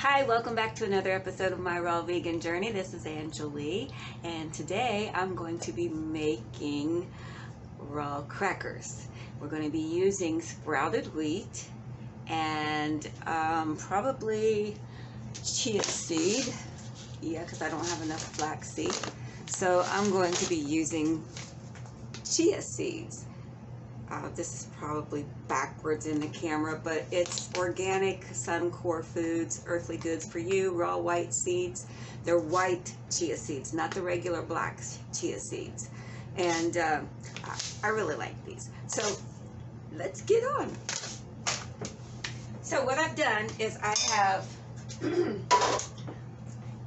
Hi, welcome back to another episode of my Raw Vegan Journey. This is Anjolie, and today I'm going to be making raw crackers. We're going to be using sprouted wheat and probably chia seed. Yeah, because I don't have enough flax seed. So I'm going to be using chia seeds. This is probably backwards in the camera, but it's organic SunCore Foods, Earthly Goods For You, raw white seeds. They're white chia seeds, not the regular black chia seeds. And I really like these. So let's get on. So what I've done is I have,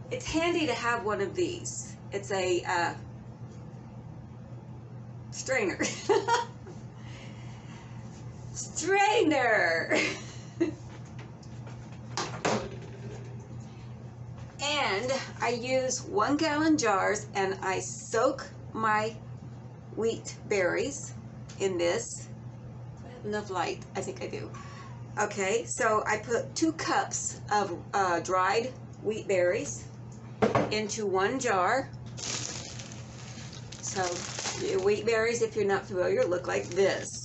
it's handy to have one of these. It's a strainer. And I use 1 gallon jars, and I soak my wheat berries in this. Do I have enough light? I think I do. Okay, so I put 2 cups of dried wheat berries into 1 jar. So your wheat berries, if you're not familiar, look like this.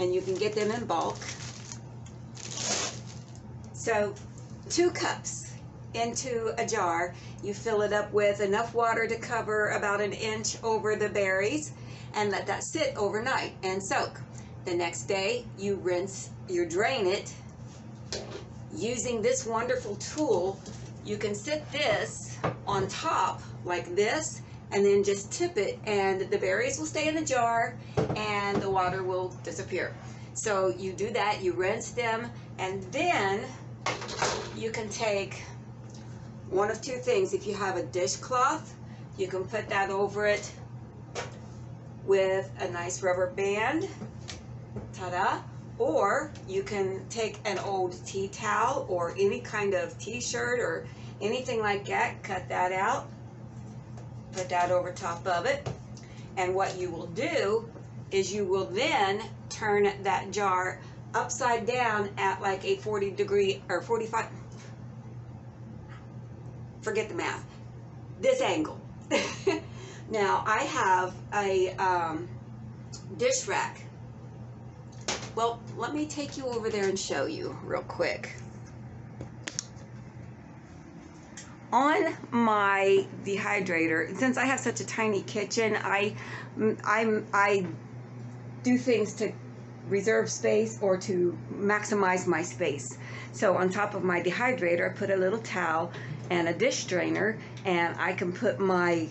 And you can get them in bulk. So 2 cups into a jar. You fill it up with enough water to cover about 1 inch over the berries and let that sit overnight and soak. The next day you rinse, you drain it. Using this wonderful tool, you can sit this on top like this and then just tip it, and the berries will stay in the jar and the water will disappear. So you do that, you rinse them, and then you can take one of 2 things. If you have a dishcloth, you can put that over it with a nice rubber band. Ta-da! Or you can take an old tea towel or any kind of t-shirt or anything like that, cut that out, put that over top of it, and what you will do is you will then turn that jar upside down at like a 40-degree or 45, forget the math, this angle. Now I have a dish rack. Well, let me take you over there and show you real quick. On my dehydrator, since I have such a tiny kitchen, I do things to reserve space or to maximize my space. So on top of my dehydrator, I put a little towel and a dish strainer, and I can put my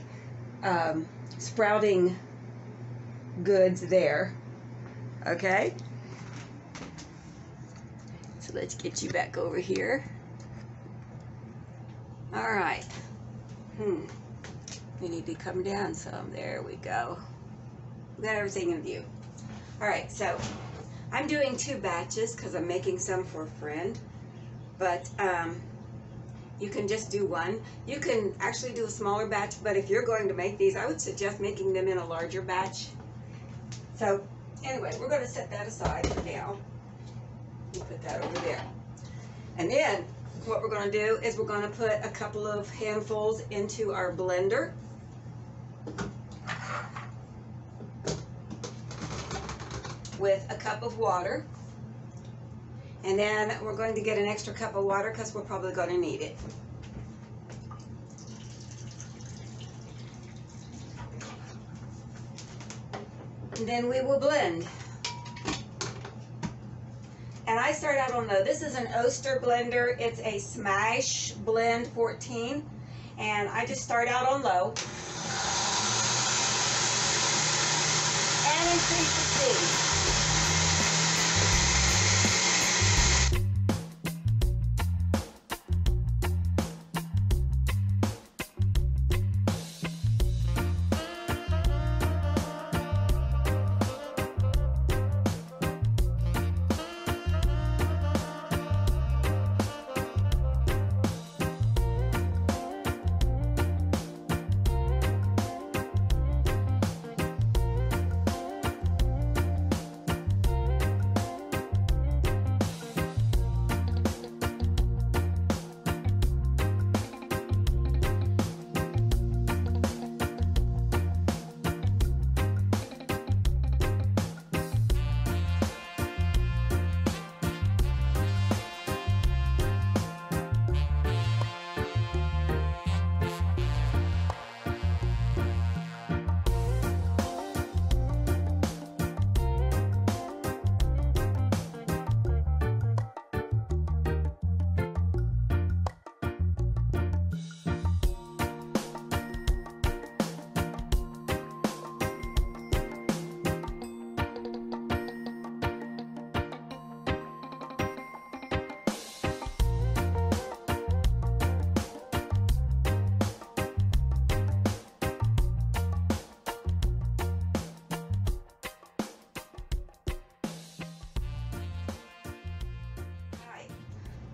sprouting goods there. Okay? So let's get you back over here. All right, we need to come down some. There we go. We got everything in view. All right, so I'm doing 2 batches because I'm making some for a friend, but you can just do 1. You can actually do a smaller batch, but if you're going to make these, I would suggest making them in a larger batch. So anyway, we're going to set that aside for now. We'll put that over there. And then what we're going to do is we're going to put a couple of handfuls into our blender. With a cup of water. And then we're going to get an extra cup of water because we're probably going to need it. And then we will blend. And I start out on low. This is an Oster blender. It's a Smash Blend 14. And I just start out on low. And increase the speed.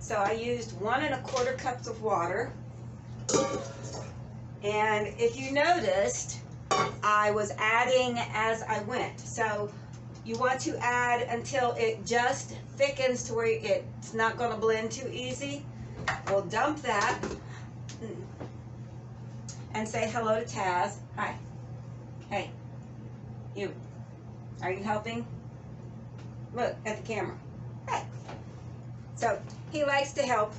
So I used 1 1/4 cups of water. And if you noticed, I was adding as I went. So you want to add until it just thickens to where it's not going to blend too easy. We'll dump that and say hello to Taz. Hi. Hey, you. Are you helping? Look at the camera. Hey. So he likes to help.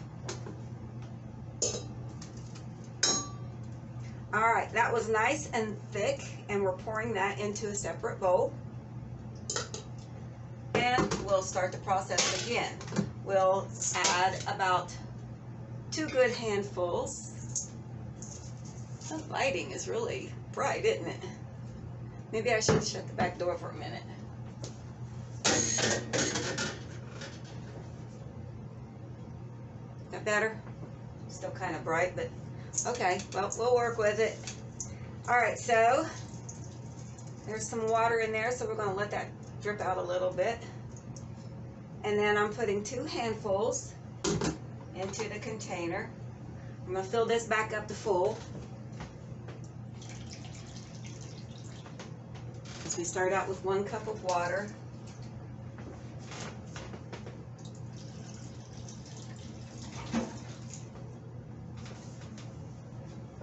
All right, that was nice and thick, and we're pouring that into a separate bowl. And we'll start the process again. We'll add about 2 good handfuls. The lighting is really bright, isn't it? Maybe I should shut the back door for a minute. Is that better? Still kind of bright, but okay, well, we'll work with it. All right, so there's some water in there, so we're going to let that drip out a little bit. And then I'm putting 2 handfuls into the container. I'm going to fill this back up to full. We start out with 1 cup of water.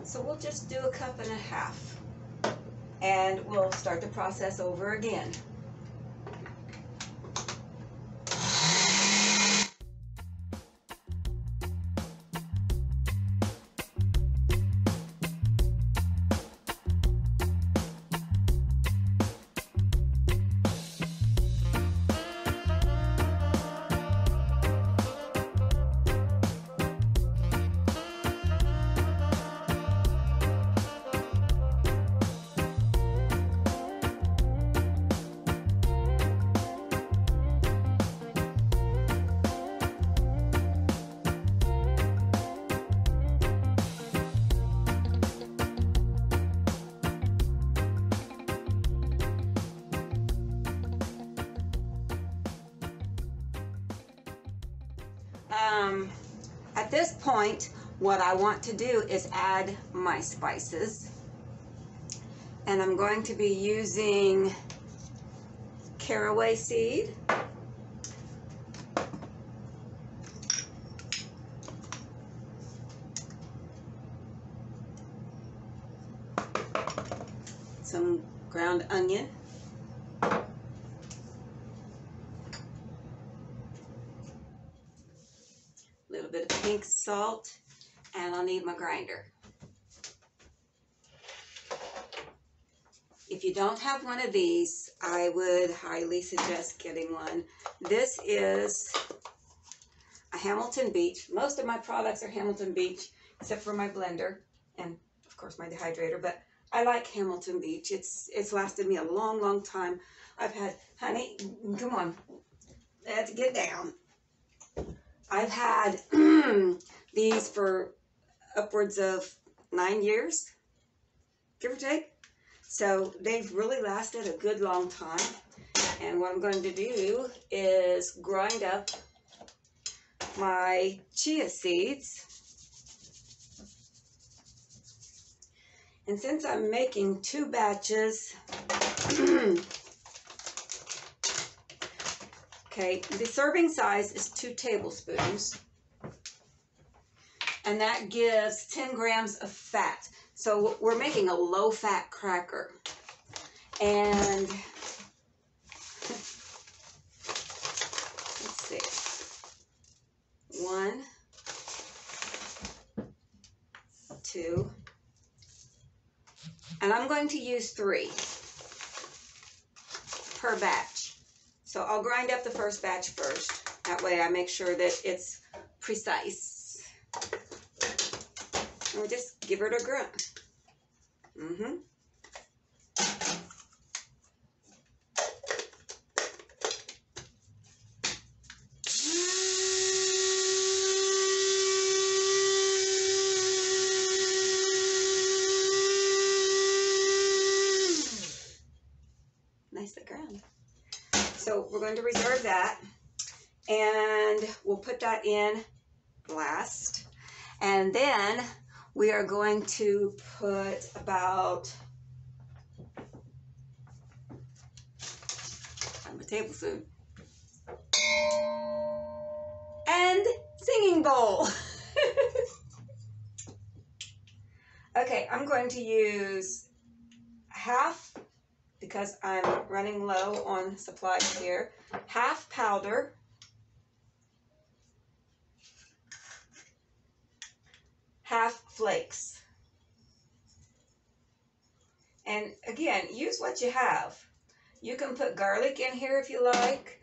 So we'll just do 1.5 cups and we'll start the process over again. At this point, what I want to do is add my spices, and I'm going to be using caraway seed, some ground onion, pink salt, and I'll need my grinder. If you don't have one of these, I would highly suggest getting one. This is a Hamilton Beach. Most of my products are Hamilton Beach, except for my blender and of course my dehydrator, but I like Hamilton Beach. It's lasted me a long, long time. I've had, honey, come on, let's get down. I've had these for upwards of 9 years, give or take. So they've really lasted a good long time. And what I'm going to do is grind up my chia seeds. And since I'm making 2 batches, okay, the serving size is 2 tablespoons, and that gives 10 grams of fat. So we're making a low-fat cracker, and let's see, 1, 2, and I'm going to use 3 per batch. So I'll grind up the first batch first. That way I make sure that it's precise. And we'll just give it a grunt. Nicely ground. So we're going to reserve that, and we'll put that in last. And then we are going to put about a tablespoon and singing bowl. Okay, I'm going to use half, because I'm running low on supplies here, half powder, half flakes. And again, use what you have. You can put garlic in here if you like.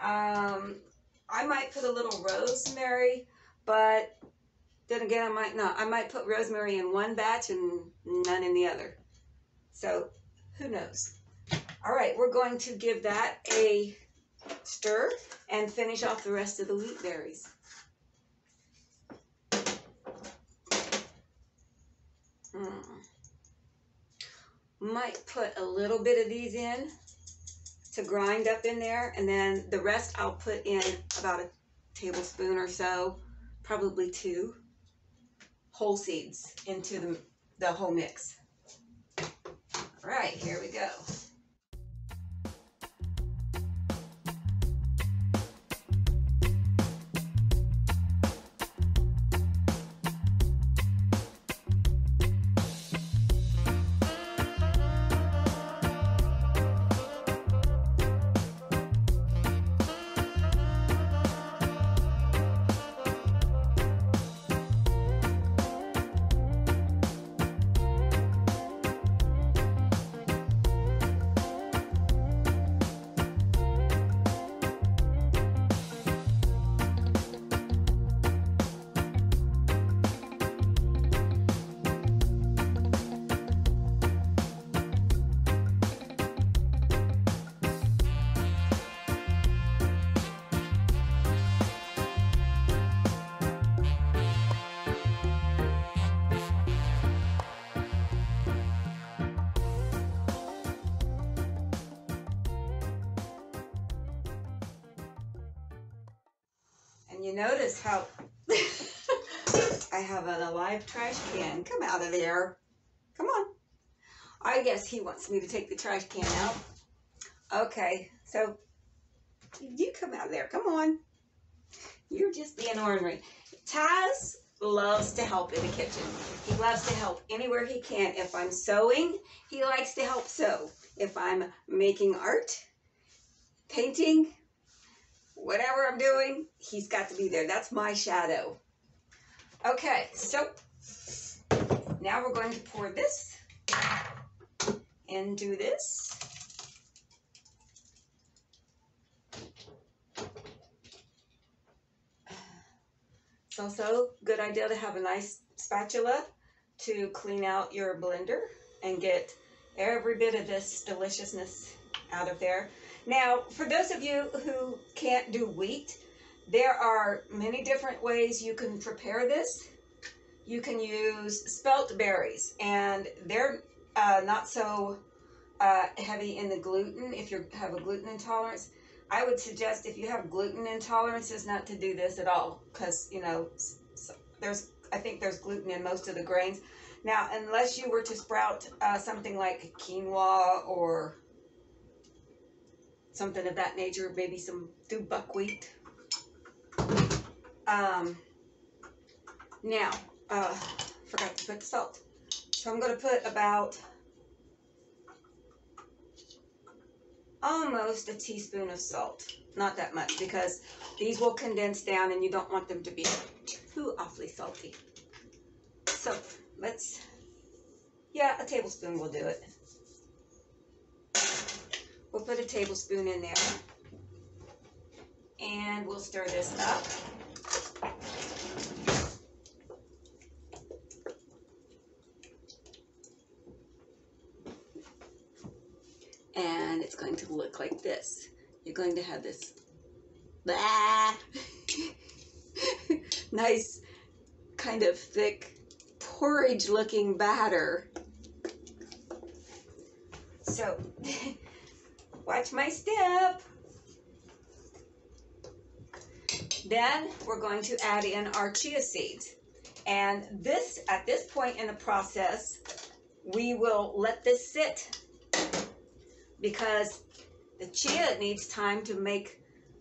I might put a little rosemary, but then again, I might not. I might put rosemary in one batch and none in the other. So who knows? All right, we're going to give that a stir and finish off the rest of the wheat berries. Might put a little bit of these in to grind up in there, and then the rest I'll put in about a tablespoon or so, probably two whole seeds into the whole mix. All right, here we go. You notice how I have an alive trash can. Come out of there. Come on. I guess he wants me to take the trash can out. Okay, so you come out of there. Come on. You're just being ornery. Taz loves to help in the kitchen. He loves to help anywhere he can. If I'm sewing, he likes to help sew. If I'm making art, painting, whatever I'm doing, he's got to be there. That's my shadow. Okay, so now we're going to pour this into this. It's also a good idea to have a nice spatula to clean out your blender and get every bit of this deliciousness out of there. Now, for those of you who can't do wheat, there are many different ways you can prepare this. You can use spelt berries, and they're not so heavy in the gluten if you have a gluten intolerance. I would suggest if you have gluten intolerances not to do this at all, because, you know, I think there's gluten in most of the grains. Now, unless you were to sprout something like quinoa or something of that nature, maybe some buckwheat. Now, forgot to put the salt. So I'm gonna put about almost a teaspoon of salt. Not that much, because these will condense down and you don't want them to be too awfully salty. So let's, yeah, a tablespoon will do it. We'll put a tablespoon in there, and we'll stir this up. And it's going to look like this. You're going to have this nice kind of thick porridge looking batter. So watch my step. Then we're going to add in our chia seeds. And this, at this point in the process, we will let this sit because the chia needs time to make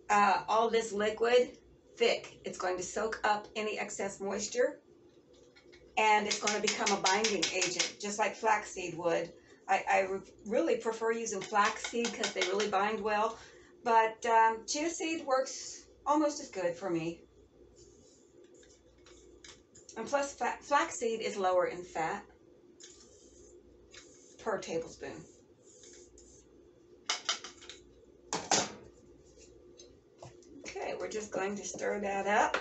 all this liquid thick. It's going to soak up any excess moisture and it's going to become a binding agent, just like flaxseed would. I really prefer using flaxseed because they really bind well, but chia seed works almost as good for me. And plus, flaxseed is lower in fat per tablespoon. Okay, we're just going to stir that up.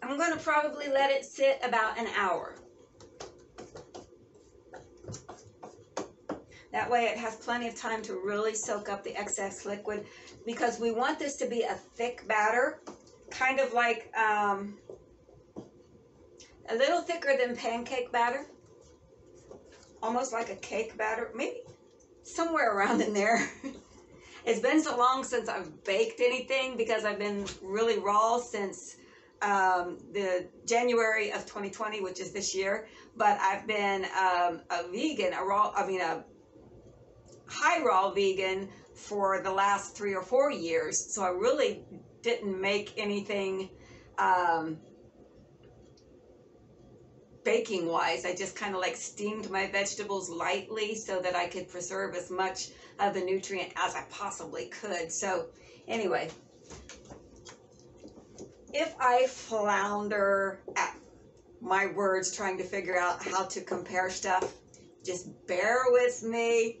I'm going to probably let it sit about an hour. That way it has plenty of time to really soak up the excess liquid, because we want this to be a thick batter, kind of like a little thicker than pancake batter, almost like a cake batter, maybe somewhere around in there. It's been so long since I've baked anything because I've been really raw since the January of 2020, which is this year, but I've been a high raw vegan for the last 3 or 4 years, so I really didn't make anything baking wise. I just kind of like steamed my vegetables lightly so that I could preserve as much of the nutrient as I possibly could. So anyway, if I flounder at my words trying to figure out how to compare stuff, just bear with me.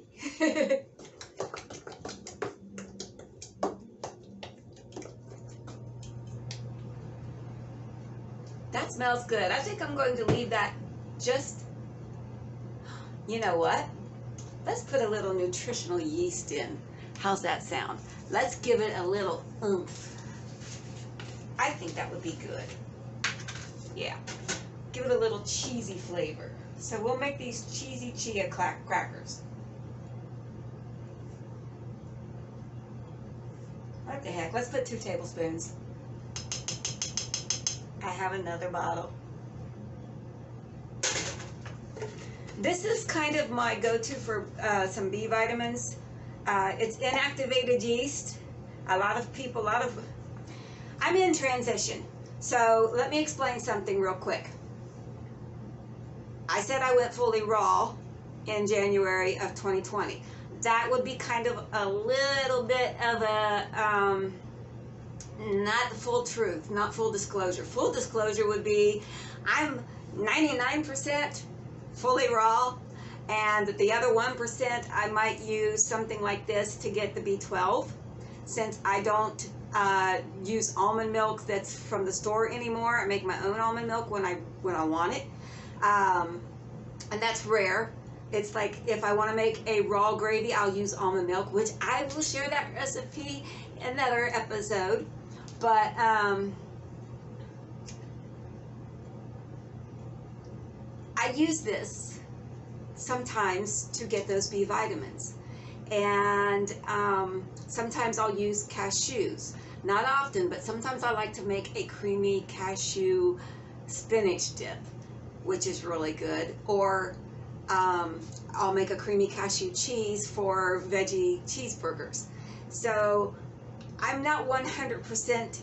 That smells good. I think I'm going to leave that just, you know what? Let's put a little nutritional yeast in. How's that sound? Let's give it a little oomph. I think that would be good. Yeah. Give it a little cheesy flavor. So we'll make these cheesy chia crackers. What the heck, let's put 2 tablespoons. I have another bottle. This is kind of my go-to for some B vitamins. It's inactivated yeast. I'm in transition, so let me explain something real quick. I said I went fully raw in January of 2020. That would be kind of a little bit of a, not full truth, not full disclosure. Full disclosure would be I'm 99% fully raw, and the other 1% I might use something like this to get the B12, since I don't use almond milk that's from the store anymore. I make my own almond milk when I want it. And that's rare. It's like if I want to make a raw gravy, I'll use almond milk, which I will share that recipe in another episode. But I use this sometimes to get those B vitamins, and sometimes I'll use cashews. Not often, but sometimes I like to make a creamy cashew spinach dip, which is really good. Or I'll make a creamy cashew cheese for veggie cheeseburgers. So I'm not 100%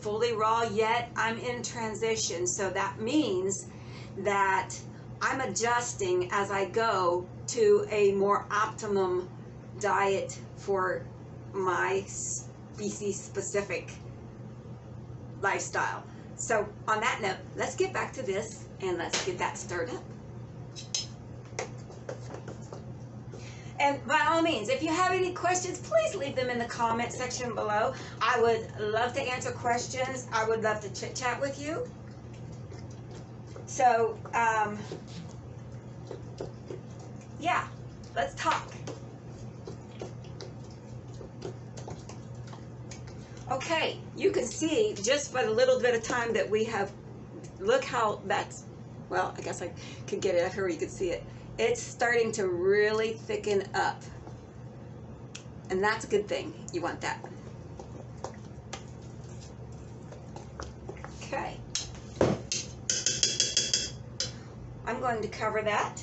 fully raw yet. I'm in transition. So that means that I'm adjusting as I go to a more optimum diet for my species specific lifestyle. So on that note, let's get back to this and let's get that stirred up. And by all means, if you have any questions, please leave them in the comment section below. I would love to answer questions. I would love to chit chat with you. So, yeah, let's talk. Okay, you can see just by the little bit of time that we have look how that's, well, I guess I could get it up here where you could see it. It's starting to really thicken up. And that's a good thing. You want that. Okay. I'm going to cover that.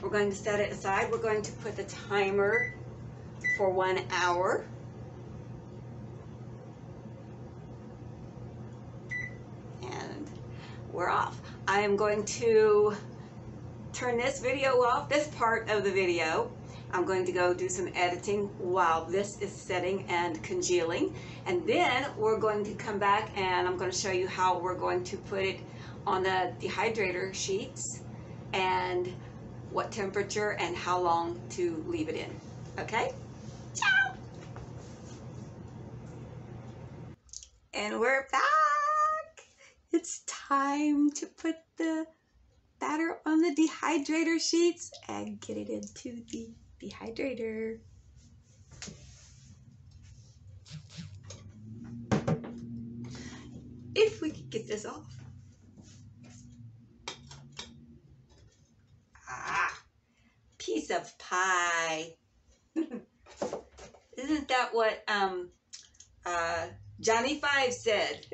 We're going to set it aside. We're going to put the timer for 1 hour. And we're off. I am going to turn this video off, this part of the video. I'm going to go do some editing while this is setting and congealing. And then we're going to come back and I'm going to show you how we're going to put it on the dehydrator sheets and what temperature and how long to leave it in. Okay? Ciao! And we're back! It's time to put the batter on the dehydrator sheets and get it into the dehydrator. If we could get this off. Ah, piece of pie. Isn't that what Johnny Five said?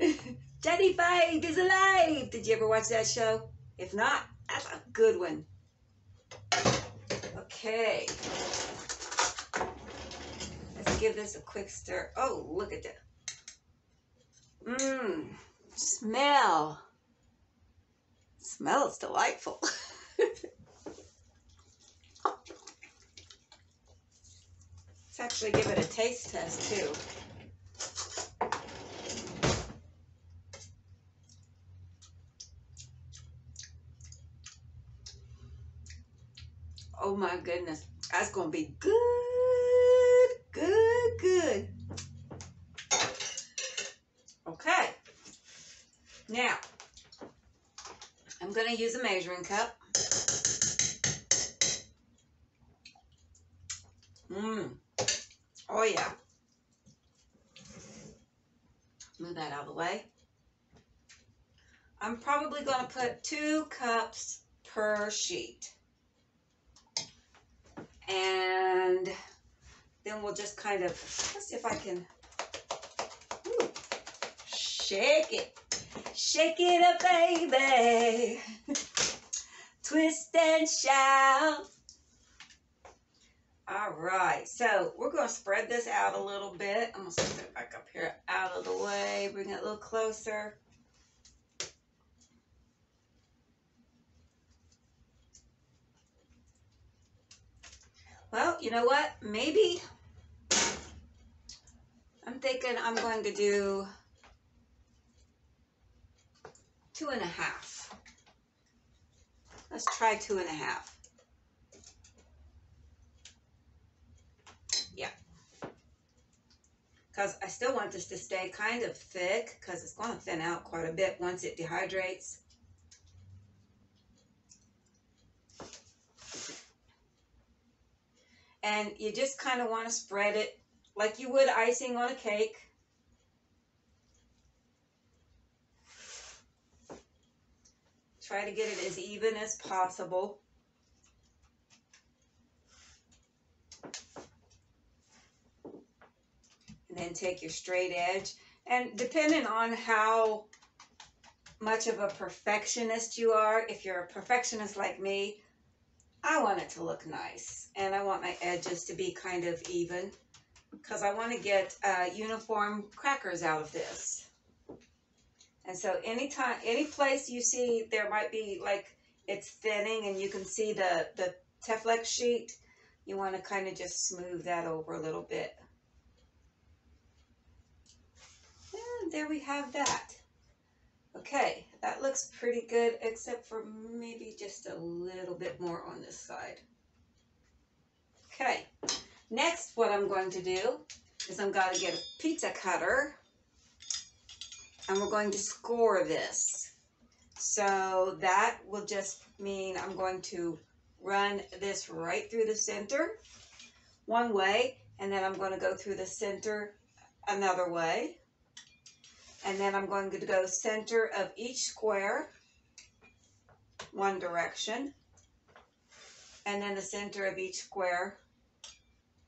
Johnny Five is alive. Did you ever watch that show? If not, that's a good one. Okay. Let's give this a quick stir. Oh, look at that. Mmm. Smell. Smells delightful. Let's actually give it a taste test, too. Oh my goodness, that's gonna be good, good, good. Okay, now I'm gonna use a measuring cup. Mmm, oh yeah. Move that out of the way. I'm probably gonna put 2 cups per sheet. And then we'll just kind of, let's see if I can, ooh, shake it up, baby, twist and shout. All right, so we're going to spread this out a little bit. I'm going to set it back up here out of the way, bring it a little closer. Well, you know what? Maybe I'm thinking I'm going to do 2 1/2. Let's try 2 1/2. Yeah. Because I still want this to stay kind of thick because it's going to thin out quite a bit once it dehydrates. And you just kind of want to spread it like you would icing on a cake. Try to get it as even as possible. And then take your straight edge. And depending on how much of a perfectionist you are, if you're a perfectionist like me, I want it to look nice, and I want my edges to be kind of even because I want to get uniform crackers out of this. And so anytime, any place you see there might be like it's thinning and you can see the Teflex sheet, you want to kind of just smooth that over a little bit. And there we have that. Okay, that looks pretty good, except for maybe just a little bit more on this side. Okay, next what I'm going to do is I'm going to get a pizza cutter, and we're going to score this. So that will just mean I'm going to run this right through the center one way, and then I'm going to go through the center another way. and then I'm going to go center of each square one direction, and then the center of each square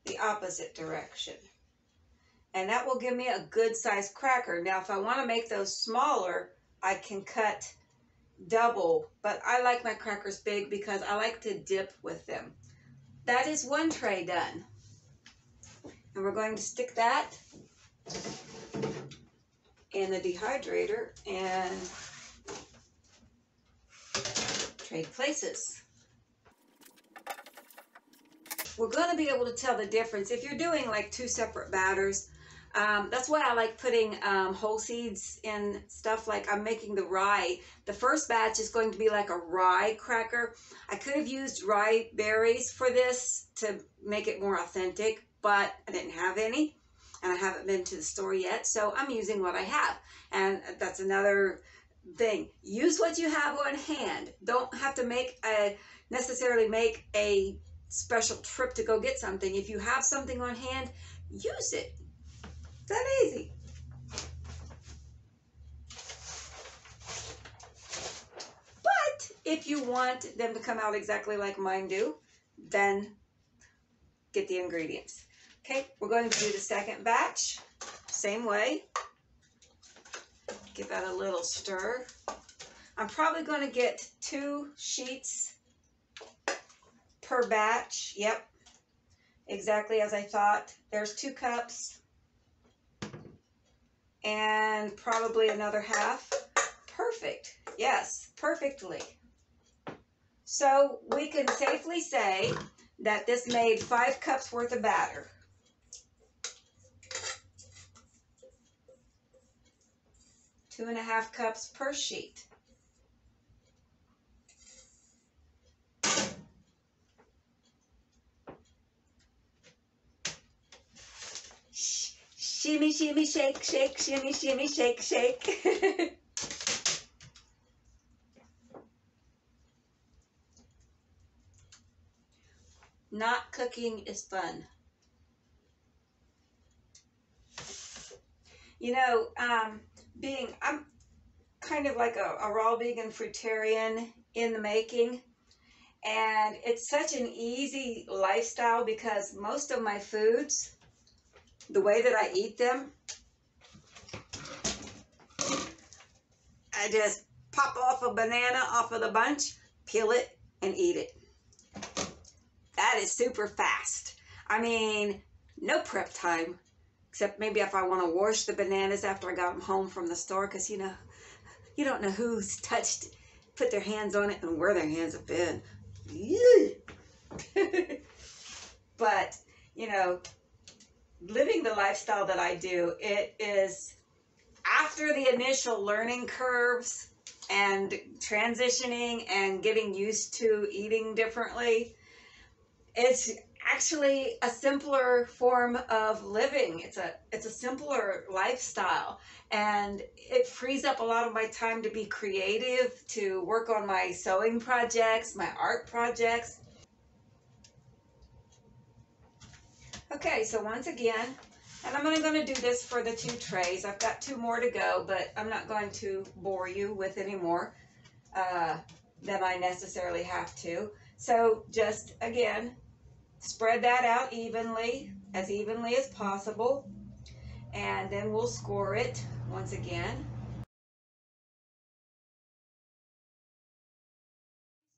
the opposite direction. And that will give me a good sized cracker. Now, if I want to make those smaller, I can cut double, but I like my crackers big because I like to dip with them. That is one tray done. And we're going to stick that in the dehydrator and trade places. We're going to be able to tell the difference if you're doing like two separate batters. That's why I like putting whole seeds in stuff. Like I'm making the rye. The first batch is going to be like a rye cracker. I could have used rye berries for this to make it more authentic, but I didn't have any, and I haven't been to the store yet, so I'm using what I have. And that's another thing. Use what you have on hand. Don't have to make a necessarily make a special trip to go get something. If you have something on hand, use it. That easy. But if you want them to come out exactly like mine do, then get the ingredients. Okay, we're going to do the second batch, same way. Give that a little stir. I'm probably going to get 2 sheets per batch. Yep, exactly as I thought. There's 2 cups. And probably another half. Perfect. Yes, perfectly. So we can safely say that this made 5 cups worth of batter. Two and a half cups per sheet. Shimmy, shimmy, shake, shake, shimmy, shimmy, shake, shake. Not cooking is fun. You know, I'm kind of like a raw vegan fruitarian in the making. And it's such an easy lifestyle because most of my foods, the way that I eat them, I just pop off a banana off of the bunch, peel it, and eat it. That is super fast. I mean, no prep time, except maybe if I want to wash the bananas after I got them home from the store, because, you know, you don't know who's touched, put their hands on it, and where their hands have been. But, you know, living the lifestyle that I do, it is after the initial learning curves and transitioning and getting used to eating differently, it's actually a simpler form of living. It's a simpler lifestyle, and it frees up a lot of my time to be creative, to work on my sewing projects, my art projects. Okay, so once again, and I'm only going to do this for the 2 trays. I've got 2 more to go, but I'm not going to bore you with any more than I necessarily have to. So just, again, spread that out evenly as possible, and then we'll score it once again.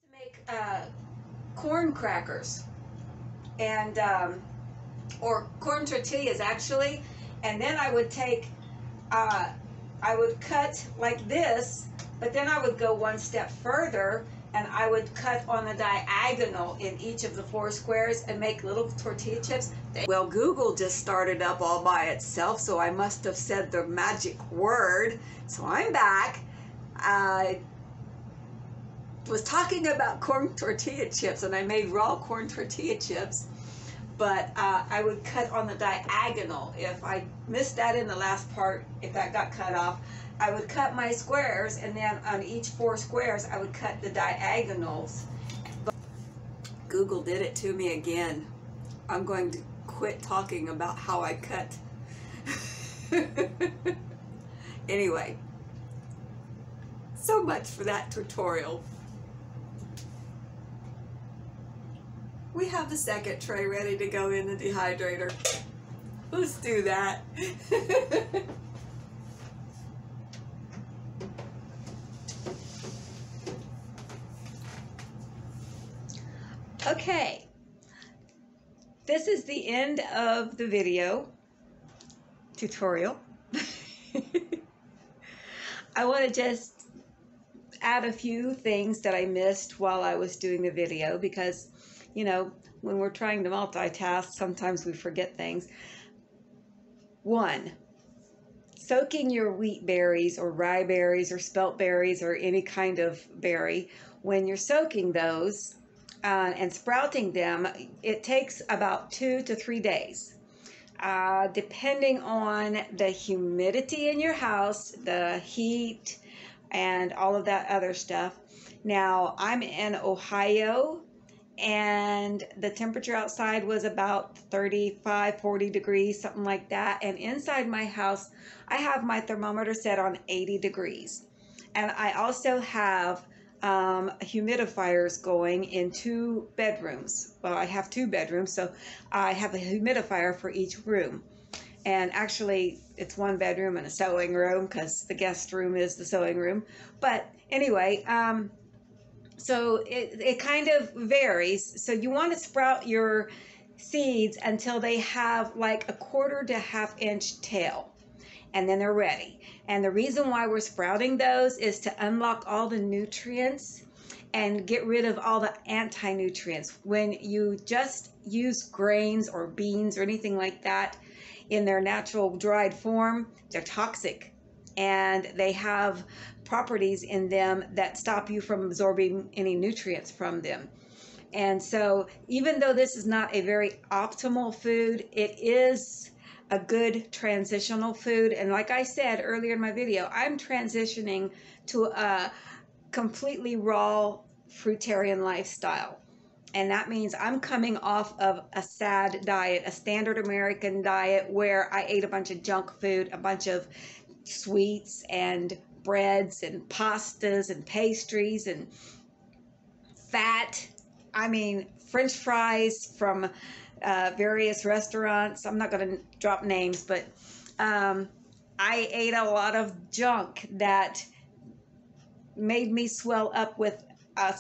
I used to make corn crackers, and or corn tortillas actually, and then I would take I would cut like this, but then I would go 1 step further and I would cut on the diagonal in each of the 4 squares and make little tortilla chips. Well, Google just started up all by itself, so I must have said the magic word. So I'm back. I was talking about corn tortilla chips, and I made raw corn tortilla chips. But I would cut on the diagonal. If I missed that in the last part, if that got cut off, I would cut my squares, and then on each 4 squares, I would cut the diagonals. But Google did it to me again. I'm going to quit talking about how I cut. Anyway, so much for that tutorial. We have the second tray ready to go in the dehydrator. Let's do that. Okay, this is the end of the video tutorial. I want to just add a few things that I missed while I was doing the video, because you know, when we're trying to multitask, sometimes we forget things. 1, soaking your wheat berries or rye berries or spelt berries or any kind of berry, when you're soaking those and sprouting them, it takes about 2 to 3 days. Depending on the humidity in your house, the heat, and all of that other stuff. Now, I'm in Ohio, and the temperature outside was about 35, 40 degrees, something like that. And inside my house, I have my thermometer set on 80 degrees. And I also have humidifiers going in 2 bedrooms. Well, I have 2 bedrooms, so I have a humidifier for each room. And actually, it's 1 bedroom and a sewing room, because the guest room is the sewing room. But anyway, so it kind of varies. So you want to sprout your seeds until they have like a 1/4 to 1/2 inch tail, and then they're ready. And the reason why we're sprouting those is to unlock all the nutrients and get rid of all the anti-nutrients. When you just use grains or beans or anything like that in their natural dried form, they're toxic, and they have properties in them that stop you from absorbing any nutrients from them. And so even though this is not a very optimal food, it is a good transitional food. And like I said earlier in my video, I'm transitioning to a completely raw fruitarian lifestyle. And that means I'm coming off of a SAD diet, a standard American diet, where I ate a bunch of junk food, a bunch of sweets and breads and pastas and pastries and fat. I mean, French fries from various restaurants. I'm not going to drop names, but I ate a lot of junk that made me swell up with a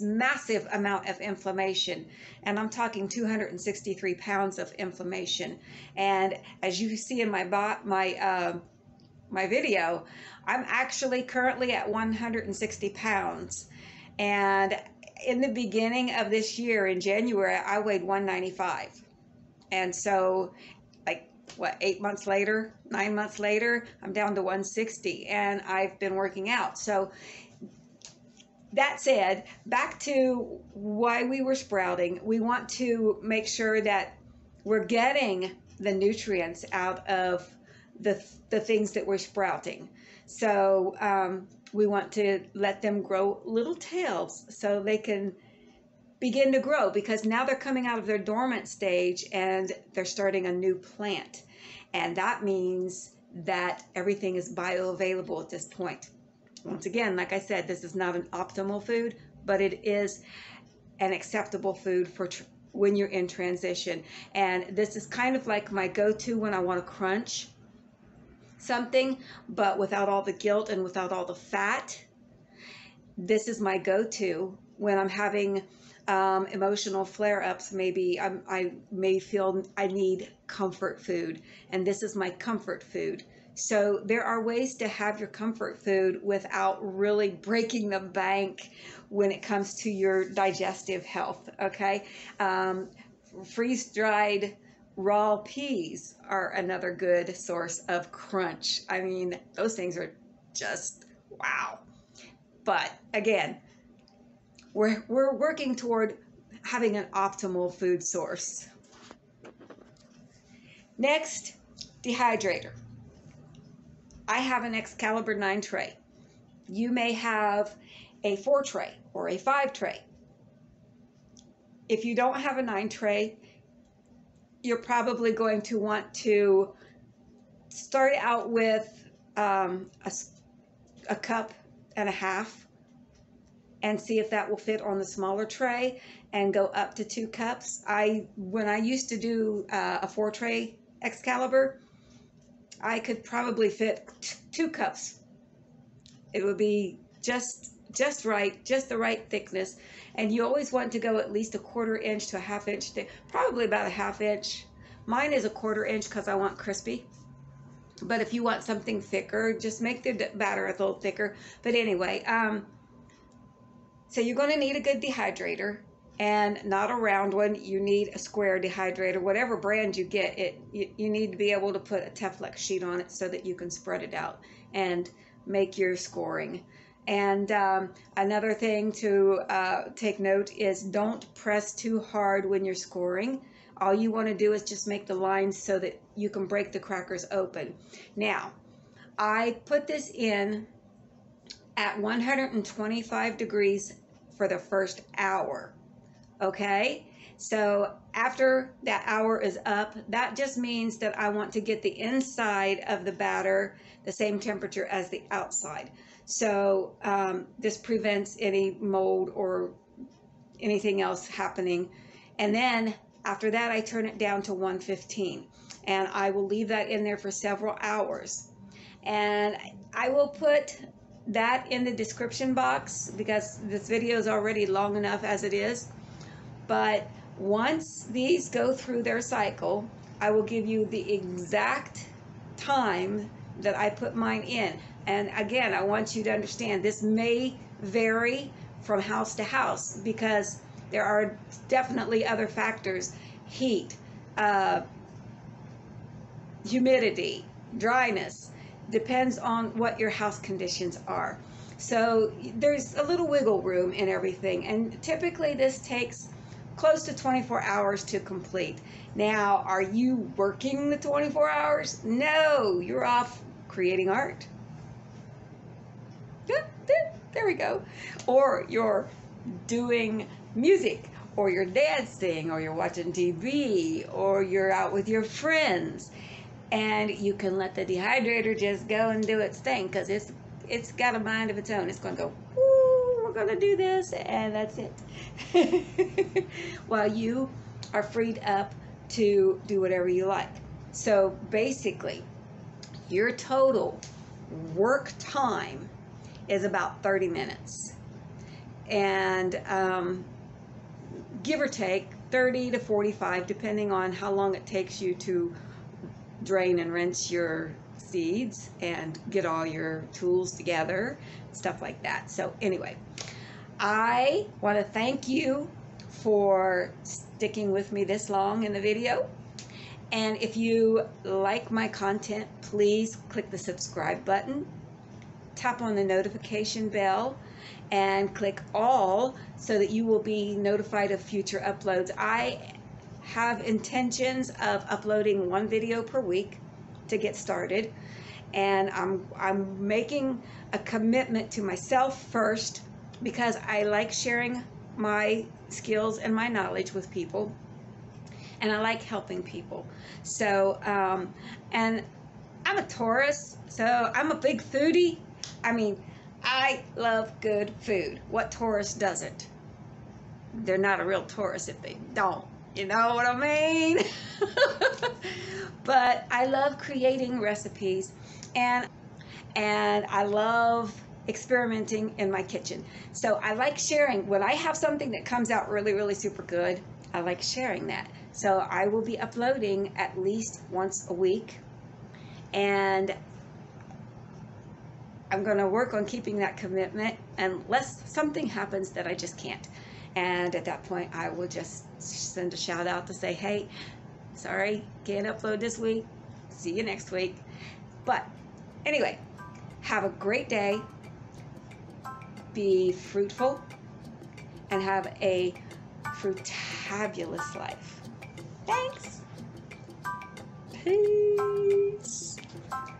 massive amount of inflammation. And I'm talking 263 pounds of inflammation. And as you see in my video, I'm actually currently at 160 pounds. And in the beginning of this year, in January, I weighed 195. And so like, what, 8 months later, 9 months later, I'm down to 160, and I've been working out. So that said, back to why we were sprouting, we want to make sure that we're getting the nutrients out of the things that we're sprouting. So we want to let them grow little tails so they can begin to grow, because now they're coming out of their dormant stage and they're starting a new plant. And that means that everything is bioavailable at this point. Once again, like I said, this is not an optimal food, but it is an acceptable food for when you're in transition. And this is kind of like my go-to when I want to crunch something, but without all the guilt and without all the fat. This is my go-to when I'm having emotional flare-ups. Maybe I may feel I need comfort food, and this is my comfort food. So there are ways to have your comfort food without really breaking the bank when it comes to your digestive health, okay? Freeze-dried raw peas are another good source of crunch. I mean, those things are just wow. But again, we're working toward having an optimal food source. Next, dehydrator. I have an Excalibur 9 tray. You may have a 4 tray or a 5 tray. If you don't have a 9 tray, you're probably going to want to start out with a cup and a half and see if that will fit on the smaller tray and go up to 2 cups. When I used to do a 4-tray Excalibur, I could probably fit 2 cups. It would be just right, just the right thickness. And you always want to go at least a 1/4 inch to a 1/2 inch thick, probably about a 1/2 inch. Mine is a 1/4 inch because I want crispy. But if you want something thicker, just make the batter a little thicker. But anyway, so you're going to need a good dehydrator, and not a round one. You need a square dehydrator. Whatever brand you get, you need to be able to put a Teflex sheet on it so that you can spread it out and make your scoring. And another thing to take note is don't press too hard when you're scoring. All you want to do is just make the lines so that you can break the crackers open. Now, I put this in at 125 degrees for the first hour, okay? So after that hour is up, that just means that I want to get the inside of the batter the same temperature as the outside. So this prevents any mold or anything else happening. And then after that, I turn it down to 115, and I will leave that in there for several hours. And I will put that in the description box because this video is already long enough as it is. But once these go through their cycle, I will give you the exact time that I put mine in. And again, I want you to understand this may vary from house to house because there are definitely other factors: heat, humidity, dryness. Depends on what your house conditions are. So there's a little wiggle room in everything. And typically this takes close to 24 hours to complete. Now, are you working the 24 hours? No, you're off creating art. There we go. Or you're doing music, or you're dancing, or you're watching TV, or you're out with your friends, and you can let the dehydrator just go and do its thing because it's got a mind of its own. It's going to go, "Ooh, we're going to do this," and that's it. While you are freed up to do whatever you like. So basically, your total work time is about 30 minutes. And give or take 30 to 45, depending on how long it takes you to drain and rinse your seeds and get all your tools together, stuff like that. So anyway, I want to thank you for sticking with me this long in the video. And if you like my content, please click the subscribe button, tap on the notification bell, and click all so that you will be notified of future uploads. I have intentions of uploading 1 video per week to get started, and I'm making a commitment to myself first because I like sharing my skills and my knowledge with people, and I like helping people. So and I'm a Taurus, so I'm a big foodie. I mean, I love good food. What Taurus doesn't? They're not a real Taurus if they don't. You know what I mean? But I love creating recipes, and I love experimenting in my kitchen. So I like sharing. When I have something that comes out really, really super good, I like sharing that. So I will be uploading at least once a week, and I'm going to work on keeping that commitment unless something happens that I just can't. And at that point, I will just send a shout out to say, "Hey, sorry, can't upload this week. See you next week." But anyway, have a great day. Be fruitful and have a fruitabulous life. Thanks. Peace.